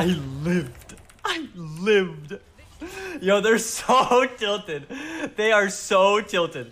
I lived. Yo, they're so tilted. They are so tilted.